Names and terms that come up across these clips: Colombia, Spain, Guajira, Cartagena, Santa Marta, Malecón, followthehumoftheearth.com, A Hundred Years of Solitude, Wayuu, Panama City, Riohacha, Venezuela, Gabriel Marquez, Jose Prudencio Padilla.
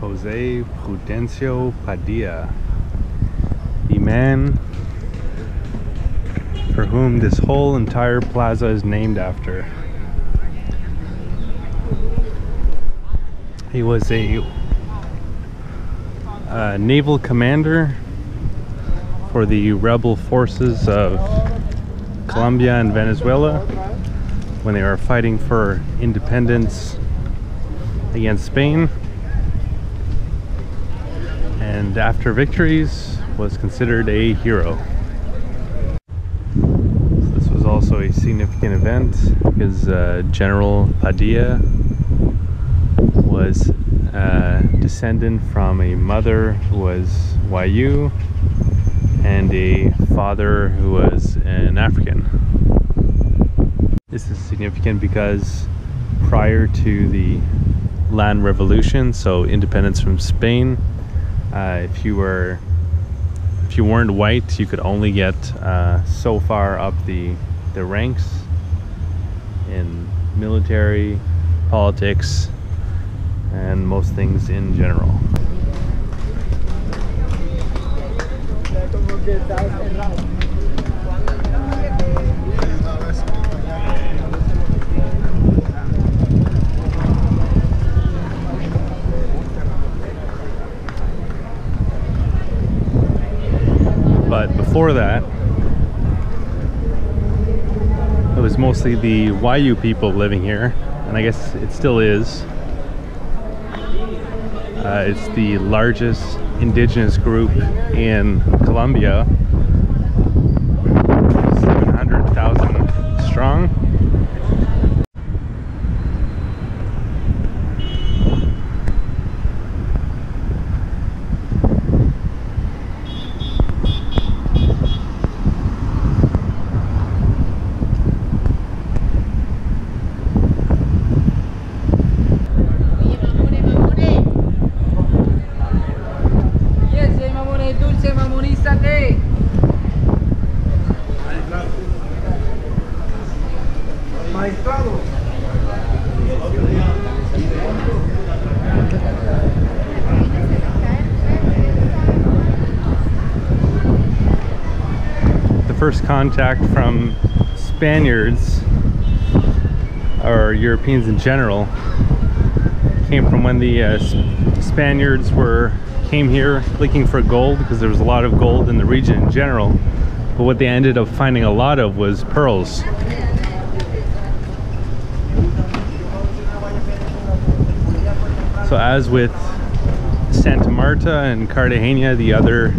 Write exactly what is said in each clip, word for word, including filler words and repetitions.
Jose Prudencio Padilla, the man for whom this whole entire plaza is named after. He was a, a naval commander for the rebel forces of Colombia and Venezuela when they were fighting for independence against Spain. And after victories was considered a hero. So this was also a significant event because uh, General Padilla was a descendant from a mother who was Wayuu and a father who was an African. This is significant because prior to the land revolution, so independence from Spain, Uh, if you were, if you weren't white, you could only get uh, so far up the the ranks in military, politics, and most things in general. But before that, it was mostly the Wayuu people living here, and I guess it still is. Uh, it's the largest indigenous group in Colombia, seven hundred thousand strong. First contact from Spaniards or Europeans in general came from when the uh, Spaniards were came here looking for gold, because there was a lot of gold in the region in general, but what they ended up finding a lot of was pearls. So as with Santa Marta and Cartagena, the other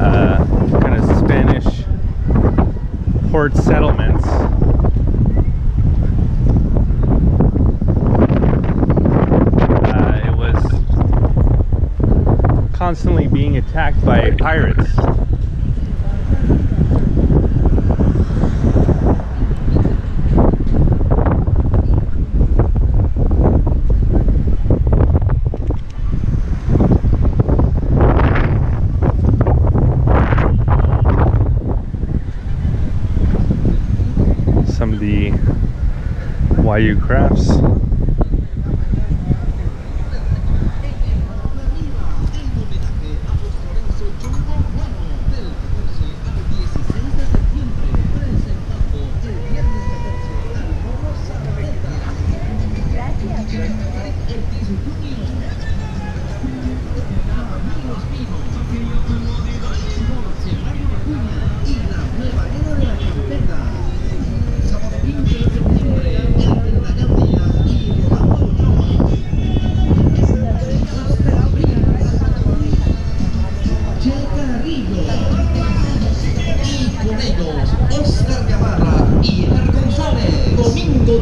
uh, kind of Spanish port settlements, uh, it was constantly being attacked by pirates. Wayuu crafts.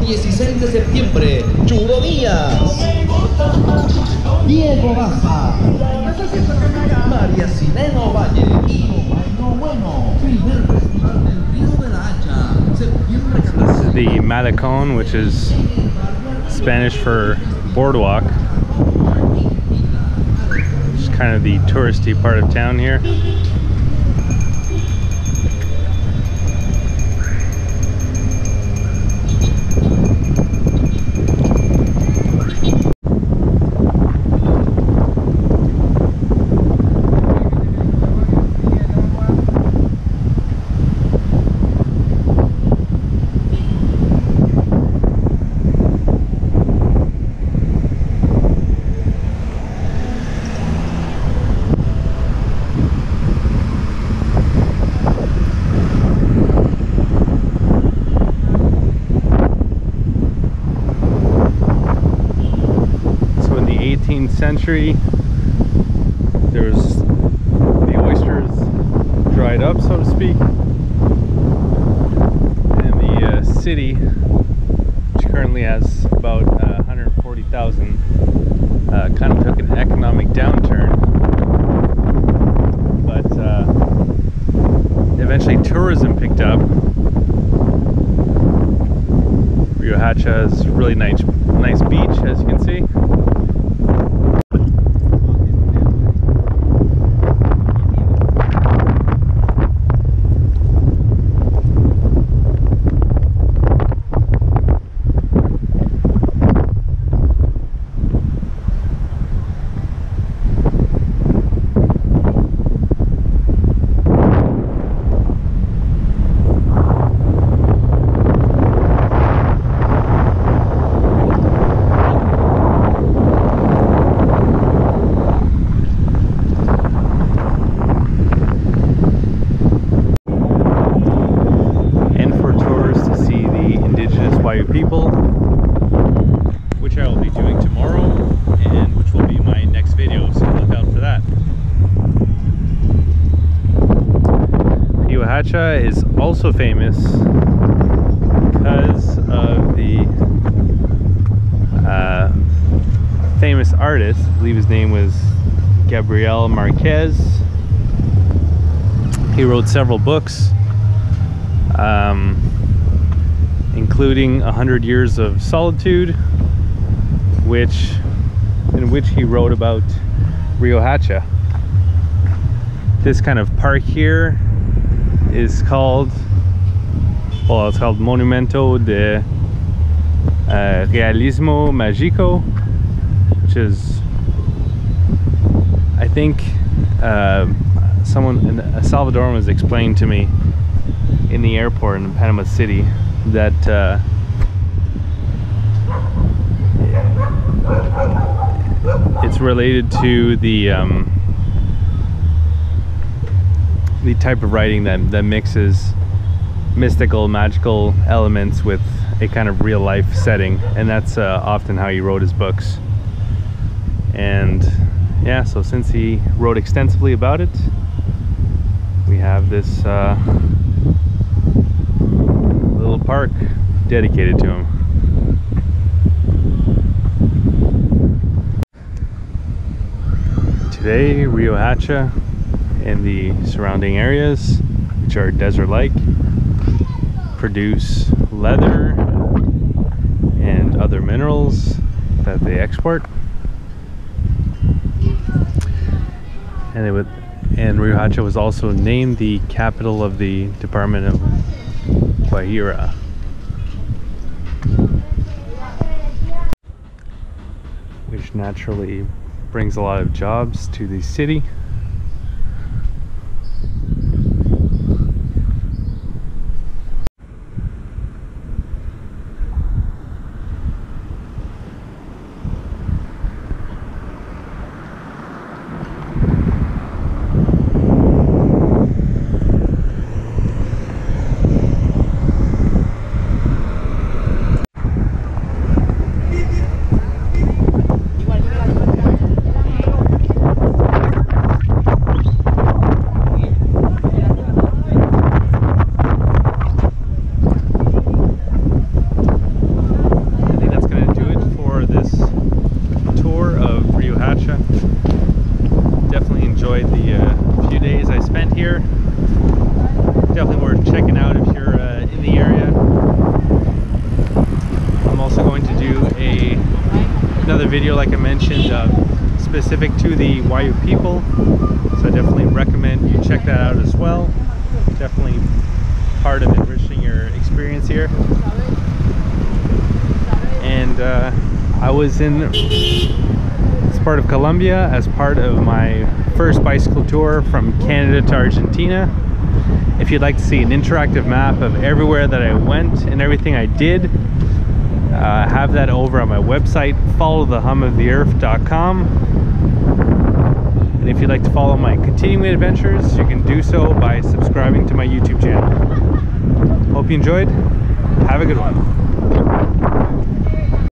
dieciséis de septiembre, Chulo Díaz, Diego Baza, María Sileno Valle, Bueno Bueno, primer festival del Río de la Hacha, septiembre. The Malecón, which is Spanish for boardwalk, which is kind of the touristy part of town here. Century, there was the oysters dried up, so to speak, and the uh, city, which currently has about uh, one hundred forty thousand, uh, kind of took an economic downturn, but uh, eventually tourism picked up. Riohacha is really nice, nice beach, as you can see. People, which I will be doing tomorrow, and which will be my next video, so look out for that. Riohacha is also famous because of the uh, famous artist, I believe his name was Gabriel Marquez. He wrote several books, um, including A Hundred Years of Solitude, which, in which he wrote about Riohacha. This kind of park here is called, well, it's called Monumento de uh, Realismo Mágico, which is, I think, uh, someone, a Salvadoran was explained to me in the airport in Panama City, that uh, it's related to the um, the type of writing that, that mixes mystical, magical elements with a kind of real life setting, and that's uh, often how he wrote his books. And yeah, so since he wrote extensively about it, we have this uh, park dedicated to him. Today, Riohacha and the surrounding areas, which are desert-like, produce leather and other minerals that they export. And, they would, and Riohacha was also named the capital of the Department of Guajira. which naturally brings a lot of jobs to the city. Video, like I mentioned, uh, specific to the Wayuu people, so I definitely recommend you check that out as well. Definitely part of enriching your experience here. And uh, I was in this part of Colombia as part of my first bicycle tour from Canada to Argentina. If you'd like to see an interactive map of everywhere that I went and everything I did, I uh, have that over on my website, follow the hum of the earth dot com. And if you'd like to follow my continuing adventures, you can do so by subscribing to my YouTube channel. Hope you enjoyed. Have a good one.